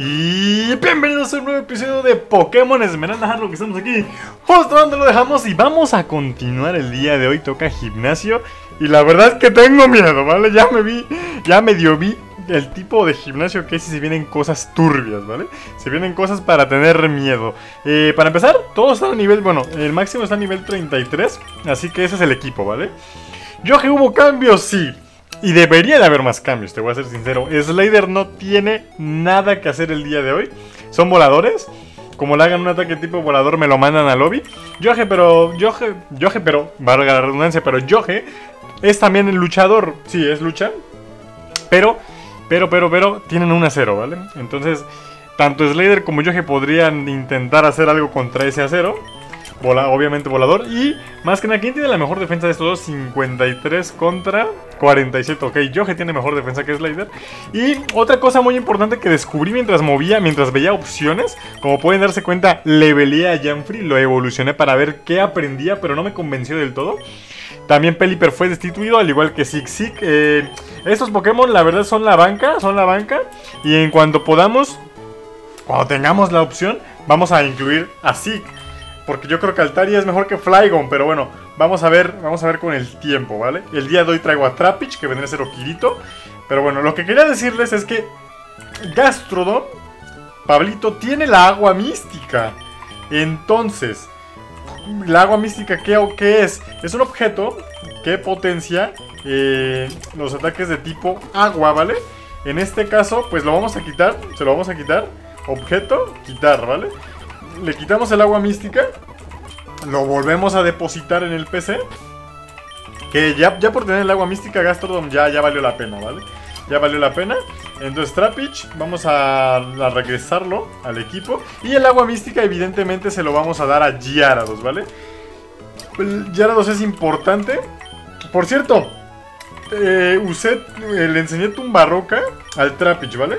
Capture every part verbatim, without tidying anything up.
Y bienvenidos a un nuevo episodio de Pokémon Esmeralda, lo que estamos aquí justo donde lo dejamos y vamos a continuar el día de hoy. Toca gimnasio y la verdad es que tengo miedo, ¿vale? Ya me vi, ya medio vi el tipo de gimnasio que es y se vienen cosas turbias, ¿vale? Se vienen cosas para tener miedo. eh, Para empezar, todos están a nivel, bueno, el máximo está a nivel treinta y tres, así que ese es el equipo, ¿vale? Joge, hubo cambios, sí. Y debería de haber más cambios, te voy a ser sincero. Slayer no tiene nada que hacer el día de hoy. Son voladores. Como le hagan un ataque tipo volador me lo mandan al lobby. Joge, pero... Joge... Joge, pero... valga la redundancia, pero Joge es también el luchador. Sí, es lucha. Pero... Pero, pero, pero... tienen un a cero, ¿vale? Entonces, tanto Slayer como Joge podrían intentar hacer algo contra ese a cero. Vola, obviamente volador. Y más que nada, ¿quién tiene la mejor defensa de estos dos? cincuenta y tres contra cuarenta y siete. Ok, Joge tiene mejor defensa que Slayer. Y otra cosa muy importante que descubrí mientras movía, mientras veía opciones, como pueden darse cuenta, levelé a Janfrey, lo evolucioné para ver qué aprendía, pero no me convenció del todo. También Pelipper fue destituido, al igual que Zig Zig. eh, Estos Pokémon la verdad son la banca, son la banca. Y en cuanto podamos, cuando tengamos la opción, vamos a incluir a Zig, porque yo creo que Altaria es mejor que Flygon, pero bueno, vamos a ver, vamos a ver con el tiempo, ¿vale? El día de hoy traigo a Trapinch, que vendría a ser Oquirito. Pero bueno, lo que quería decirles es que Gastrodon, Pablito, tiene la agua mística. Entonces, ¿la agua mística qué o qué es? Es un objeto que potencia eh, los ataques de tipo agua, ¿vale? En este caso, pues lo vamos a quitar, se lo vamos a quitar. Objeto, quitar, ¿vale? Le quitamos el agua mística, lo volvemos a depositar en el P C. Que ya, ya por tener el agua mística, Gastrodon ya, ya valió la pena, ¿vale? Ya valió la pena. Entonces Trapinch, vamos a, a regresarlo al equipo. Y el agua mística evidentemente se lo vamos a dar a Gyarados, ¿vale? El Gyarados es importante. Por cierto, eh, usé, eh, le enseñé tumbarroca al Trapinch, ¿vale?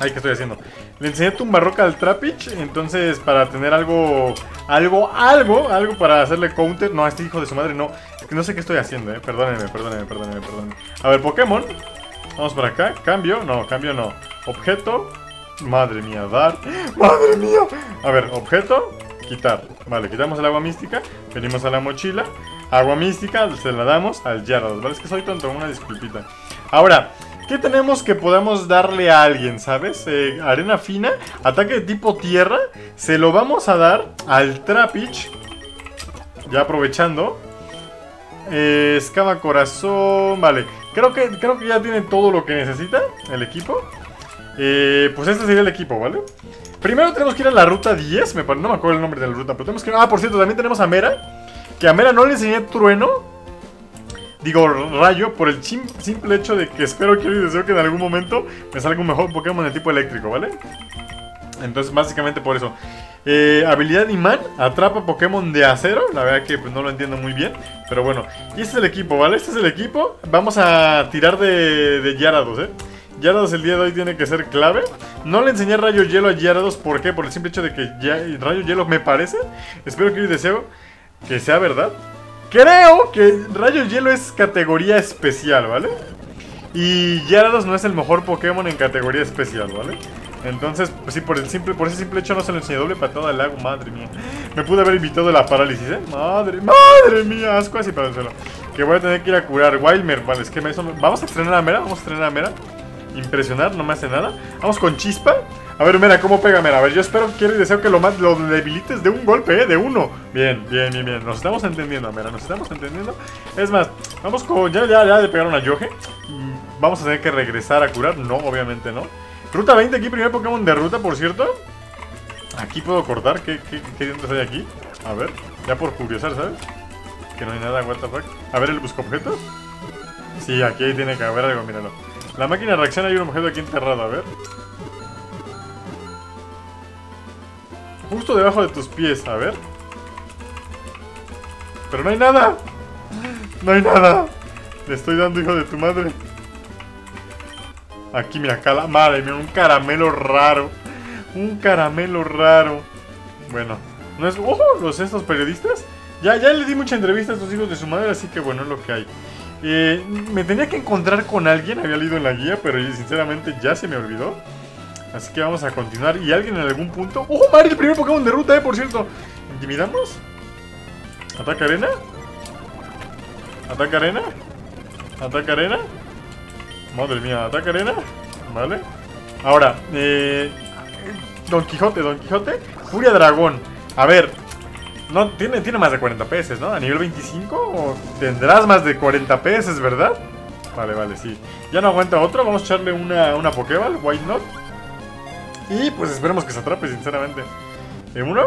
Ay, ¿qué estoy haciendo? Le enseñé tumbarroca al Trapinch, entonces para tener algo, algo, algo, algo para hacerle counter. No, a este hijo de su madre no, es que no sé qué estoy haciendo, eh, perdónenme, perdónenme, perdónenme, perdónenme. A ver, Pokémon, vamos por acá, cambio, no, cambio no, objeto, madre mía, dar, madre mía. A ver, objeto, quitar, vale, quitamos el agua mística, venimos a la mochila, agua mística, se la damos al Gyarados, vale, es que soy tonto, una disculpita. Ahora, ¿qué tenemos que podamos darle a alguien, sabes? Eh, arena fina, ataque de tipo tierra. Se lo vamos a dar al Trapinch. Ya aprovechando. Eh, escama corazón. Vale, creo que, creo que ya tiene todo lo que necesita el equipo. Eh, pues este sería el equipo, ¿vale? Primero tenemos que ir a la ruta diez. Me, no me acuerdo el nombre de la ruta, pero tenemos que ir... Ah, por cierto, también tenemos a Mera. Que a Mera no le enseñé trueno. Digo, rayo, por el simple hecho de que espero, quiero y deseo que en algún momento me salga un mejor Pokémon de tipo eléctrico, ¿vale? Entonces, básicamente por eso. Eh, habilidad imán, atrapa Pokémon de acero. La verdad que pues, no lo entiendo muy bien, pero bueno. Y este es el equipo, ¿vale? Este es el equipo. Vamos a tirar de, de Gyarados, ¿eh? Gyarados el día de hoy tiene que ser clave. No le enseñé rayo hielo a Gyarados, ¿por qué? Por el simple hecho de que ya, rayo hielo me parece. Espero, quiero y deseo que sea verdad. Creo que rayo hielo es categoría especial, ¿vale? Y Gyarados no es el mejor Pokémon en categoría especial, ¿vale? Entonces, pues sí, por el simple, por ese simple hecho no se lo enseñé. Doble patada al lago, madre mía. Me pude haber evitado la parálisis, ¿eh? Madre, madre mía, asco así para el suelo. Que voy a tener que ir a curar. Wilmer, vale, es que me hizo... Vamos a estrenar a Mera, vamos a estrenar a Mera. Impresionar, no me hace nada. Vamos con chispa. A ver, Mera, ¿cómo pega Mera? A ver, yo espero, quiero y deseo que lo, más, lo debilites de un golpe, ¿eh? De uno. Bien, bien, bien, bien. Nos estamos entendiendo, Mera, nos estamos entendiendo. Es más, vamos con... Ya, ya, ya le pegaron a Joge. Vamos a tener que regresar a curar. No, obviamente no. Ruta veinte, aquí primer Pokémon de ruta, por cierto. Aquí puedo cortar. ¿Qué, qué, qué dientes hay aquí? A ver, ya por curiosar, ¿sabes? Que no hay nada, what the fuck. A ver, el buscaobjetos. Sí, aquí tiene que haber algo, míralo. La máquina reacciona, hay un objeto aquí enterrado, a ver. Justo debajo de tus pies, a ver. Pero no hay nada. No hay nada. Le estoy dando, hijo de tu madre. Aquí, mira, cala. Madre mía, un caramelo raro. Un caramelo raro. Bueno, no es... ¡Ojo! Los estos periodistas. Ya, ya le di mucha entrevista a estos hijos de su madre, así que bueno, es lo que hay. Eh, me tenía que encontrar con alguien, había leído en la guía, pero sinceramente ya se me olvidó. Así que vamos a continuar. Y alguien en algún punto... ¡Oh, madre! El primer Pokémon de ruta, eh, por cierto. ¿Intimidamos? ¿Ataca arena? ¿Ataca arena? ¿Ataca arena? Madre mía, ¿ataca arena? Vale. Ahora, eh... Don Quijote, Don Quijote. Furia Dragón. A ver... No, tiene, tiene más de cuarenta P S, ¿no? ¿A nivel veinticinco? ¿O tendrás más de cuarenta P S, verdad? Vale, vale, sí. Ya no aguanta otro. Vamos a echarle una, una Pokéball. Why not? Y pues esperemos que se atrape, sinceramente. Uno,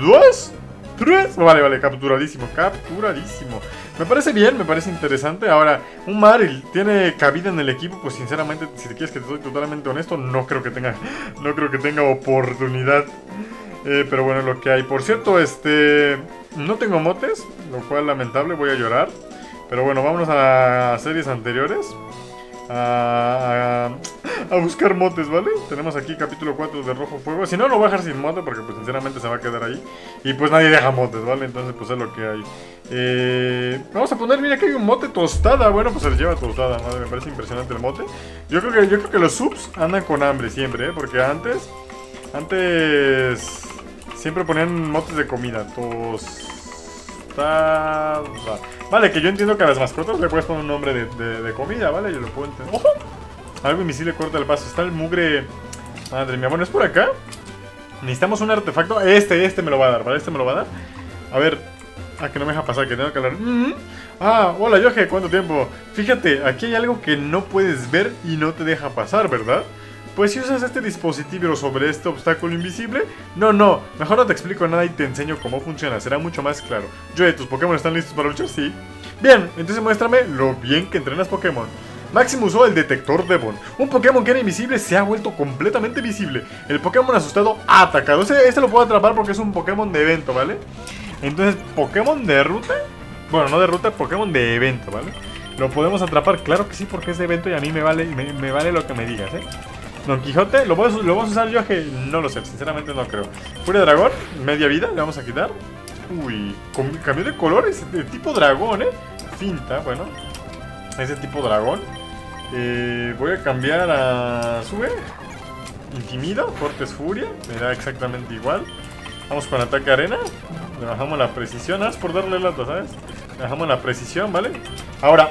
dos, tres. Vale, vale, capturadísimo, capturadísimo. Me parece bien, me parece interesante. Ahora, un Maril tiene cabida en el equipo. Pues sinceramente, si te quieres que te soy totalmente honesto, no creo que tenga, no creo que tenga oportunidad. Eh, pero bueno, lo que hay. Por cierto, este... no tengo motes, lo cual lamentable, voy a llorar. Pero bueno, vámonos a series anteriores. A, a, a buscar motes, ¿vale? Tenemos aquí capítulo cuatro de Rojo Fuego. Si no, lo voy a dejar sin mote porque pues sinceramente se va a quedar ahí. Y pues nadie deja motes, ¿vale? Entonces pues es lo que hay. eh, Vamos a poner, mira que hay un mote tostada. Bueno, pues se les lleva tostada, madre, me parece impresionante el mote. Yo creo que, yo creo que los subs andan con hambre siempre, ¿eh? Porque antes Antes siempre ponían motes de comida. Tostada. Vale, que yo entiendo que a las mascotas le puedes poner un nombre de, de, de comida, ¿vale? Yo lo puedo entender. ¡Ojo! Algo invisible corta el paso. Está el mugre... Madre mía, bueno, es por acá. Necesitamos un artefacto. Este, este me lo va a dar, ¿vale? Este me lo va a dar. A ver... Ah, que no me deja pasar, que tengo que hablar. Mm-hmm. Ah, hola, Joge, ¿cuánto tiempo? Fíjate, aquí hay algo que no puedes ver y no te deja pasar, ¿verdad? Pues si usas este dispositivo sobre este obstáculo invisible... No, no, mejor no te explico nada y te enseño cómo funciona, será mucho más claro. Joe, ¿tus Pokémon están listos para luchar? Sí. Bien, entonces muéstrame lo bien que entrenas Pokémon. Máximo usó el detector Devon. Un Pokémon que era invisible se ha vuelto completamente visible. El Pokémon asustado ha atacado. Este, este lo puedo atrapar porque es un Pokémon de evento, ¿vale? Entonces, Pokémon de ruta... Bueno, no de ruta, Pokémon de evento, ¿vale? Lo podemos atrapar, claro que sí, porque es de evento y a mí me vale, me, me vale lo que me digas, ¿eh? Don Quijote, ¿lo vas, ¿lo vas a usar yo? Que no lo sé, sinceramente no creo. Furia Dragón, media vida, le vamos a quitar. Uy, cambió de colores, de tipo dragón, ¿eh? Finta, bueno. Ese tipo dragón. Eh, voy a cambiar a... Sue. Intimido, cortes furia, me da exactamente igual. Vamos con ataque arena. Le bajamos la precisión, haz por darle lata, ¿sabes? Le bajamos la precisión, ¿vale? Ahora,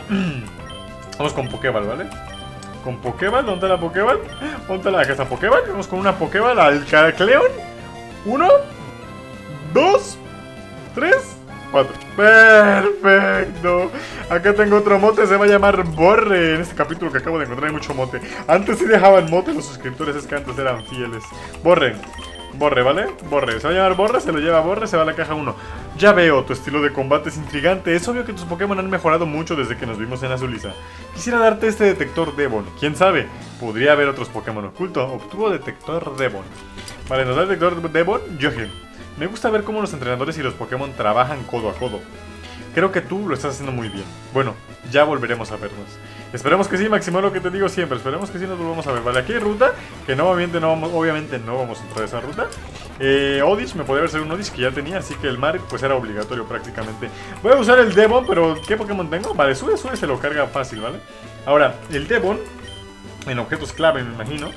vamos con Pokéball, ¿vale? Con Pokéball, ¿dónde está la Pokéball? ¿Dónde está la casa Pokéball? Vamos con una Pokéball al Caracleon. Uno, dos, tres, cuatro. ¡Perfecto! Acá tengo otro mote, se va a llamar Borre. En este capítulo que acabo de encontrar hay mucho mote. Antes sí dejaban mote los suscriptores, es que antes eran fieles. Borre, Borre, ¿vale? Borre, se va a llamar Borre, se lo lleva Borre, se va a la caja uno. Ya veo, tu estilo de combate es intrigante. Es obvio que tus Pokémon han mejorado mucho desde que nos vimos en Azuliza. Quisiera darte este detector Devon. ¿Quién sabe? Podría haber otros Pokémon oculto. Obtuvo detector Devon. Vale, nos da el detector Devon. Joge, me gusta ver cómo los entrenadores y los Pokémon trabajan codo a codo. Creo que tú lo estás haciendo muy bien. Bueno, ya volveremos a vernos. Esperemos que sí, Máximo, lo que te digo siempre. Esperemos que sí nos volvamos a ver. Vale, aquí hay ruta. Que no, obviamente no vamos, obviamente no vamos a entrar a esa ruta. Eh, Oddish, me podía haber sido un Oddish que ya tenía, así que el Marit pues era obligatorio prácticamente. Voy a usar el Devon, pero ¿qué Pokémon tengo? Vale, Sube, Sube se lo carga fácil, ¿vale? Ahora, el Devon, en objetos clave me imagino.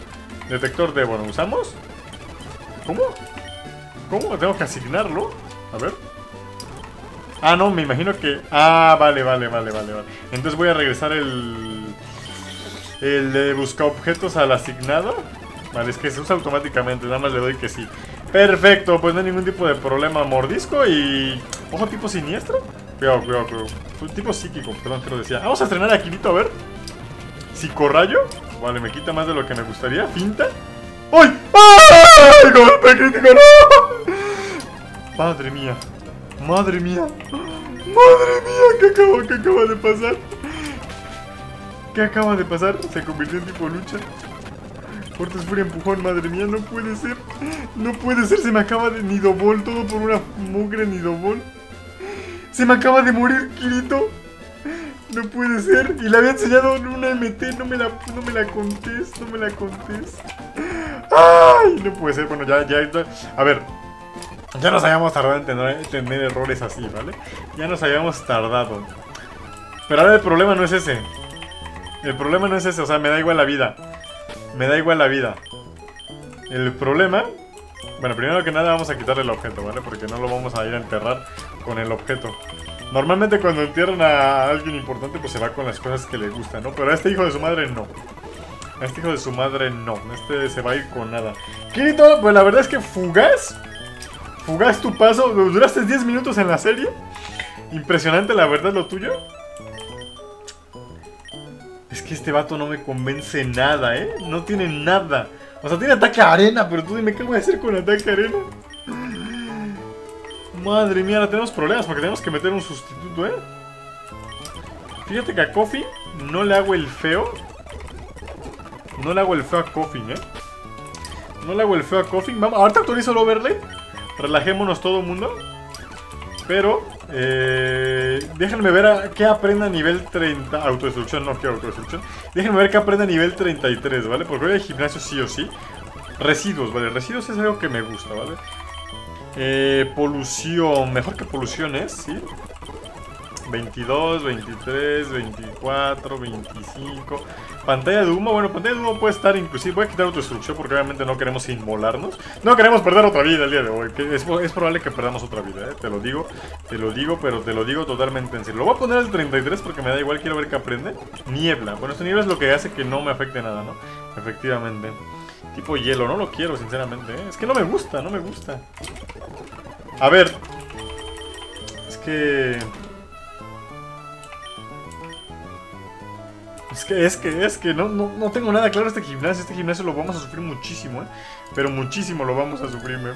Detector Devon, ¿usamos? ¿Cómo? ¿Cómo? Tengo que asignarlo. A ver. Ah, no, me imagino que... Ah, vale, vale, vale, vale, vale. Entonces voy a regresar el... El de buscar objetos al asignado. Vale, es que se usa automáticamente, nada más le doy que sí. Perfecto, pues no hay ningún tipo de problema. Mordisco y... Ojo, tipo siniestro. Cuidado, cuidado, cuidado. Fue un tipo psíquico, perdón que lo decía. Vamos a estrenar a Kirito, a ver. Psicorrayo. Vale, me quita más de lo que me gustaría. Finta. ¡Ay! ¡Ay! ¡Golpe crítico! ¡No! Madre mía. Madre mía. Madre mía, ¿qué acaba, qué acaba de pasar? ¿Qué acaba de pasar? Se convirtió en tipo lucha. Cortes furia empujón, madre mía, no puede ser. No puede ser, se me acaba de nidobol. Todo por una mugre nidobol. Se me acaba de morir Kirito. No puede ser. Y le había enseñado una M T. No me la, no me la contés, no me la contés. Ay, no puede ser. Bueno, ya, ya, ya. A ver. Ya nos habíamos tardado en tener, en tener errores así, ¿vale? Ya nos habíamos tardado. Pero ahora el problema no es ese. El problema no es ese, o sea, me da igual la vida. Me da igual la vida. El problema... Bueno, primero que nada vamos a quitarle el objeto, ¿vale? Porque no lo vamos a ir a enterrar con el objeto. Normalmente cuando entierran a alguien importante, pues se va con las cosas que le gustan, ¿no? Pero a este hijo de su madre no. A este hijo de su madre no. Este se va a ir con nada. Kirito, pues la verdad es que fugaz. Fugaz tu paso. Duraste diez minutos en la serie. Impresionante, la verdad, lo tuyo. Es que este vato no me convence nada, ¿eh? No tiene nada. O sea, tiene ataque a arena, pero tú dime, ¿qué voy a hacer con ataque a arena? Madre mía, ahora tenemos problemas porque tenemos que meter un sustituto, ¿eh? Fíjate que a Koffing no le hago el feo. No le hago el feo a Koffing, ¿eh? No le hago el feo a Koffing. Vamos, ahorita actualizo el overlay. Relajémonos todo el mundo. Pero, eh, déjenme ver a qué aprenda a nivel treinta. Autodestrucción, no quiero autodestrucción. Déjenme ver qué aprenda a nivel treinta y tres, ¿vale? Porque hoy hay gimnasio sí o sí. Residuos, ¿vale? Residuos es algo que me gusta, ¿vale? Eh, polución, mejor que polución es, ¿sí? veintidós, veintitrés, veinticuatro, veinticinco. Pantalla de humo, bueno, pantalla de humo puede estar inclusive. Voy a quitar autodestrucción porque obviamente no queremos inmolarnos. No queremos perder otra vida el día de hoy. Es, es probable que perdamos otra vida, ¿eh? Te lo digo, te lo digo, pero te lo digo totalmente en serio. Lo voy a poner al treinta y tres porque me da igual, quiero ver qué aprende. Niebla, bueno, esta niebla es lo que hace que no me afecte nada, ¿no? Efectivamente. Tipo hielo, no lo quiero, sinceramente, ¿eh? Es que no me gusta, no me gusta. A ver. Es que... Es que, es que, es que no, no, no tengo nada claro este gimnasio. Este gimnasio lo vamos a sufrir muchísimo, ¿eh? Pero muchísimo lo vamos a sufrir. Me,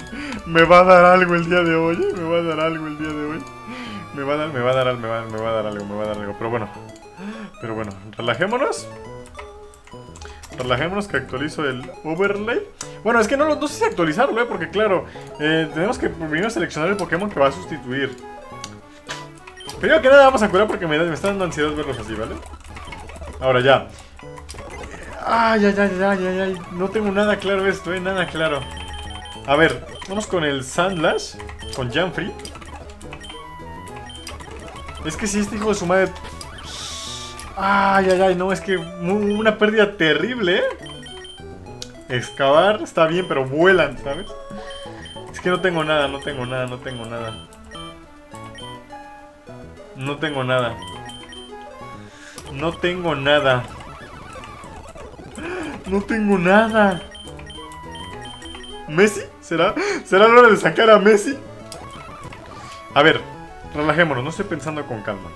me va a dar algo el día de hoy, ¿eh? Me va a dar algo el día de hoy. Me va a dar, me va a dar, me va, me va a dar algo, me va a dar algo. Pero bueno, pero bueno, relajémonos. Relajémonos que actualizo el overlay. Bueno, es que no, no sé si actualizarlo, ¿eh? Porque claro, eh, tenemos que primero seleccionar el Pokémon que va a sustituir. Primero que nada vamos a curar porque me, me está dando ansiedad verlos así, ¿vale? Ahora ya. Ay, ay, ay, ay, ay, ay. No tengo nada claro esto, eh, nada claro. A ver, vamos con el Sandlash. Con Janfrey. Es que si este hijo de su madre... Ay, ay, ay, no, es que una pérdida terrible, eh. Excavar está bien, pero vuelan, ¿sabes? Es que no tengo nada, no tengo nada, no tengo nada. No tengo nada. No tengo nada. No tengo nada. ¿Messi? ¿Será? ¿Será la hora de sacar a Messi? A ver, relajémonos, no estoy pensando con calma.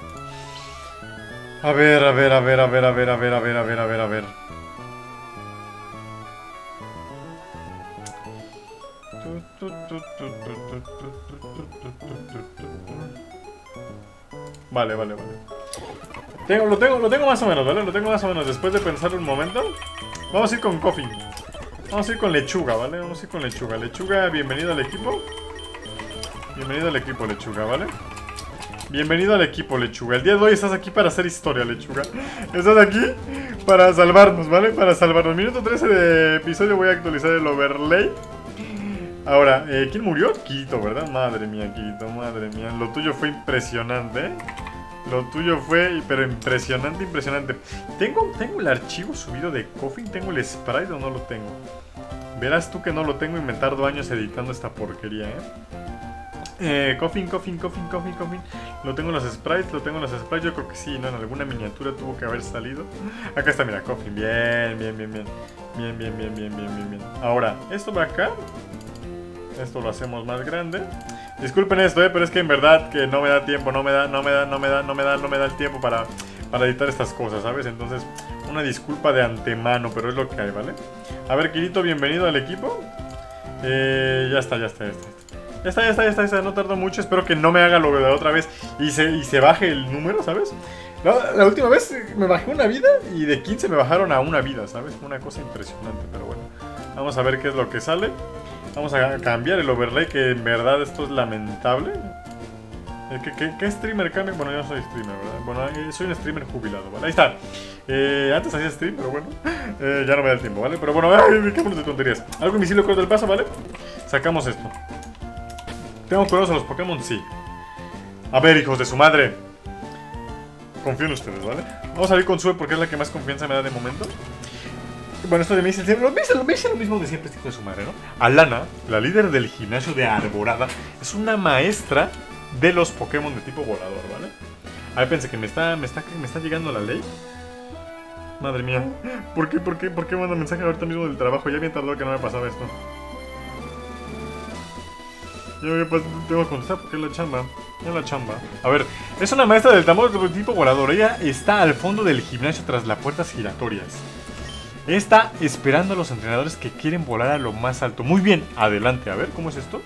A ver, a ver, a ver, a ver, a ver, a ver, a ver, a ver, a ver, a ver. Vale, vale, vale. Tengo, lo, tengo, lo tengo más o menos, ¿vale? Lo tengo más o menos. Después de pensar un momento, vamos a ir con Koffing. Vamos a ir con Lechuga, ¿vale? Vamos a ir con Lechuga. Lechuga, bienvenido al equipo. Bienvenido al equipo, Lechuga, ¿vale? Bienvenido al equipo, Lechuga. El día de hoy estás aquí para hacer historia, Lechuga. Estás aquí para salvarnos, ¿vale? Para salvarnos. Minuto trece de episodio, voy a actualizar el overlay. Ahora, eh, ¿quién murió? Quito, ¿verdad? Madre mía, Quito, madre mía. Lo tuyo fue impresionante, ¿eh? Lo tuyo fue, pero impresionante, impresionante. ¿Tengo, tengo el archivo subido de Koffing? ¿Tengo el sprite o no lo tengo? Verás tú que no lo tengo y me tardo años editando esta porquería, ¿eh? Eh, Koffing, Koffing, Koffing, Koffing, Koffing. Lo tengo en los sprites, lo tengo en los sprites. Yo creo que sí, ¿no? En alguna miniatura tuvo que haber salido. Acá está, mira, Koffing. Bien, bien, bien, bien. Bien, bien, bien, bien, bien, bien, bien. Ahora, esto va acá. Esto lo hacemos más grande. Disculpen esto, eh, pero es que en verdad que no me da tiempo, no me da, no me da, no me da, no me da, no me da el tiempo para, para editar estas cosas, ¿sabes? Entonces, una disculpa de antemano, pero es lo que hay, ¿vale? A ver, Kirito, bienvenido al equipo. Eh, ya está, ya está, ya está. Ya está, ya está, ya está, ya está, no tardo mucho, espero que no me haga lo de la otra vez y se, y se baje el número, ¿sabes? La, la última vez me bajé una vida y de quince me bajaron a una vida, ¿sabes? Una cosa impresionante, pero bueno. Vamos a ver qué es lo que sale. Vamos a cambiar el overlay, que en verdad esto es lamentable. ¿Qué, qué, qué streamer cambia? Bueno, yo no soy streamer, ¿verdad? Bueno, soy un streamer jubilado, ¿vale? Ahí está. Eh, antes hacía stream, pero bueno. Eh, ya no me da el tiempo, ¿vale? Pero bueno, ay, qué de tonterías. Algo invisible corta el paso, ¿vale? Sacamos esto. ¿Tengo cuidados a los Pokémon? Sí. A ver, hijos de su madre. Confío en ustedes, ¿vale? Vamos a ir con Sue porque es la que más confianza me da de momento. Bueno, esto de mí siempre me dice, me dice lo mismo de siempre, este hijo de su madre, ¿no? Alana, la líder del gimnasio de Arborada, es una maestra de los Pokémon de tipo volador, ¿vale? Ahí pensé que me está, me está, me está llegando la ley. Madre mía, ¿por qué, por qué, por qué mando mensaje ahorita mismo del trabajo? Ya bien tardó que no me pasaba esto. Yo pues tengo que contestar porque es la chamba. Es la chamba. A ver, es una maestra del tambor de tipo volador. Ella está al fondo del gimnasio tras las puertas giratorias. Está esperando a los entrenadores que quieren volar a lo más alto. Muy bien, adelante. A ver, ¿cómo es esto?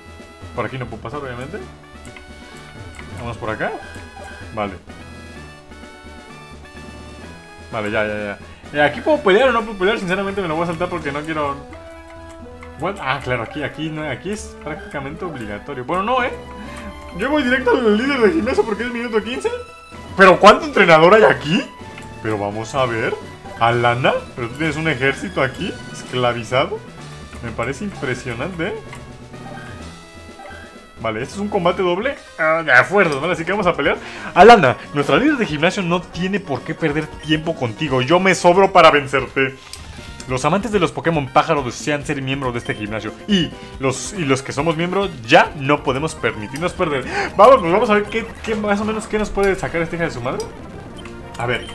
Por aquí no puedo pasar, obviamente. Vamos por acá. Vale. Vale, ya, ya, ya. Eh, ¿Aquí puedo pelear o no puedo pelear? Sinceramente me lo voy a saltar porque no quiero... Bueno, ah, claro, aquí, aquí, no, aquí es prácticamente obligatorio. Bueno, no, ¿eh? Yo voy directo al líder de gimnasio porque es minuto quince. ¿Pero cuánto entrenador hay aquí? Pero vamos a ver. Alana, pero tú tienes un ejército aquí, esclavizado. Me parece impresionante, ¿eh? Vale, esto es un combate doble. Ah, de acuerdo, ¿vale? Así que vamos a pelear. Alana, nuestra líder de gimnasio no tiene por qué perder tiempo contigo. Yo me sobro para vencerte. Los amantes de los Pokémon pájaro desean ser miembros de este gimnasio. Y los, y los que somos miembros ya no podemos permitirnos perder. Vamos, pues vamos a ver qué, qué más o menos qué nos puede sacar esta hija de su madre. A ver,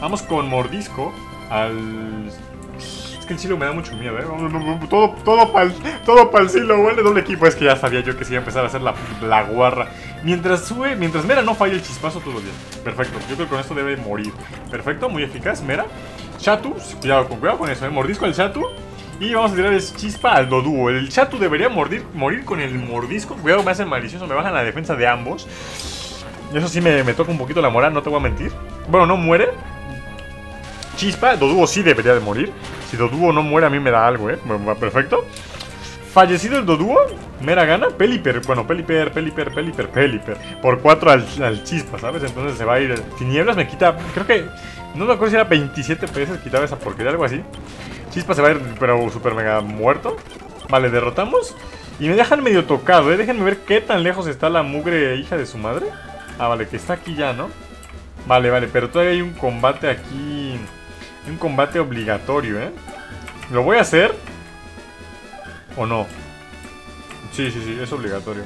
vamos con mordisco al... Es que el Chilo me da mucho miedo, ¿eh? Todo, todo para todo pa el Chilo, ¿vale? Doble equipo. Es que ya sabía yo que se iba a empezar a hacer la, la guarra. Mientras sube, mientras Mera no falle el chispazo, todo bien. Perfecto, yo creo que con esto debe morir. Perfecto, muy eficaz, Mera. Chatus, cuidado, cuidado con eso, ¿eh? Mordisco al Chatu. Y vamos a tirar el chispa al Dodúo. El Chatu debería mordir, morir con el mordisco. Cuidado, me hacen malicioso, me bajan la defensa de ambos. Eso sí me, me toca un poquito la moral, no te voy a mentir. Bueno, no muere. Chispa, Dodúo sí debería de morir. Si Dodúo no muere a mí me da algo, ¿eh? Perfecto. Fallecido el Dodúo, Mera gana. Pelipper, bueno, Pelipper, Pelipper, Pelipper, Pelipper. Por cuatro al, al chispa, ¿sabes? Entonces se va a ir. Tinieblas me quita, creo que... No me acuerdo si era veintisiete P S, quitaba esa porquería, algo así. Chispa se va a ir, pero super mega muerto. Vale, derrotamos. Y me dejan medio tocado, ¿eh? Déjenme ver qué tan lejos está la mugre hija de su madre. Ah, vale, que está aquí ya, ¿no? Vale, vale, pero todavía hay un combate aquí. Un combate obligatorio, ¿eh? ¿Lo voy a hacer? ¿O no? Sí, sí, sí, es obligatorio.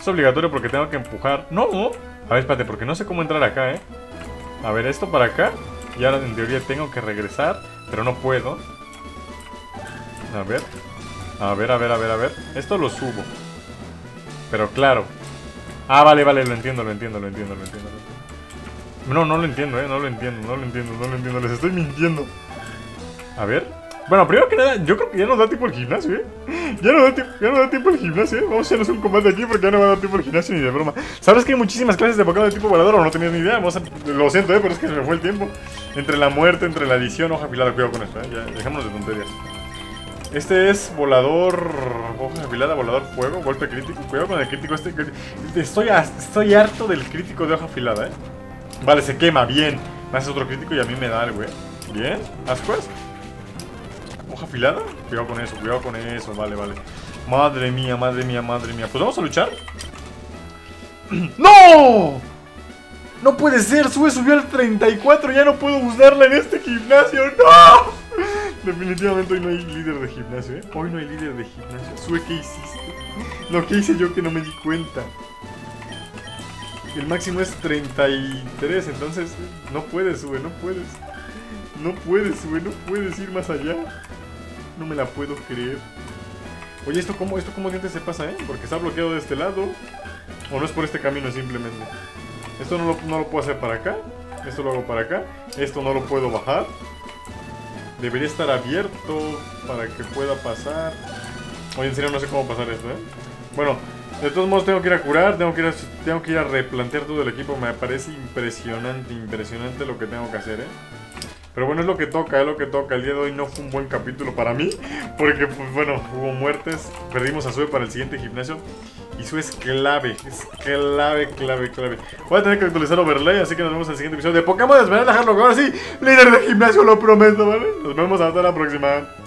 Es obligatorio porque tengo que empujar. ¡No! A ver, espérate, porque no sé cómo entrar acá, ¿eh? A ver, esto para acá. Y ahora en teoría tengo que regresar, pero no puedo. A ver. A ver, a ver, a ver, a ver. Esto lo subo. Pero claro. Ah, vale, vale, lo entiendo, lo entiendo, lo entiendo, lo entiendo. No, no lo entiendo, eh, no lo entiendo, no lo entiendo, no lo entiendo. Les estoy mintiendo. A ver. Bueno, primero que nada, yo creo que ya nos da tiempo el gimnasio, ¿eh? Ya no da, ya no da tiempo el gimnasio, ¿eh? Vamos a hacernos un combate aquí porque ya no va a dar tiempo el gimnasio ni de broma. ¿Sabes que hay muchísimas clases de Pokémon de tipo volador? O no tenías ni idea. Vamos a... Lo siento, ¿eh? Pero es que se me fue el tiempo. Entre la muerte, entre la adición, hoja afilada. Cuidado con esto, ¿eh? Ya, dejémonos de tonterías. Este es volador... Hoja afilada, volador fuego, golpe crítico. Cuidado con el crítico este. Estoy, a... Estoy harto del crítico de hoja afilada, ¿eh? Vale, se quema, bien. Me haces otro crítico y a mí me da algo, ¿eh? Bien, ascuas. Hoja afilada, cuidado con eso, cuidado con eso. Vale, vale, madre mía, madre mía, madre mía, pues vamos a luchar. ¡No! No puede ser, Sue subió al treinta y cuatro. Ya no puedo usarla en este gimnasio. ¡No! Definitivamente hoy no hay líder de gimnasio, ¿eh? Hoy no hay líder de gimnasio. Sue, ¿qué hiciste? Lo que hice yo que no me di cuenta. El máximo es treinta y tres, entonces no puedes, Sue, no puedes. No puedes, Sue, no puedes ir más allá. No me la puedo creer. Oye, ¿esto cómo, esto cómo dientes se pasa, eh? Porque está bloqueado de este lado. O no es por este camino, simplemente. Esto no lo, no lo puedo hacer para acá. Esto lo hago para acá. Esto no lo puedo bajar. Debería estar abierto para que pueda pasar. Oye, en serio no sé cómo pasar esto, eh. Bueno, de todos modos tengo que ir a curar. Tengo que ir a, tengo que ir a replantear todo el equipo. Me parece impresionante, impresionante lo que tengo que hacer, eh. Pero bueno, es lo que toca, es lo que toca. El día de hoy no fue un buen capítulo para mí. Porque, pues, bueno, hubo muertes. Perdimos a Sue para el siguiente gimnasio. Y Sue es clave. Es clave, clave, clave. Voy a tener que actualizar overlay. Así que nos vemos en el siguiente episodio de Pokémon Esmeralda. Ahora sí, líder de gimnasio, lo prometo, ¿vale? Nos vemos hasta la próxima.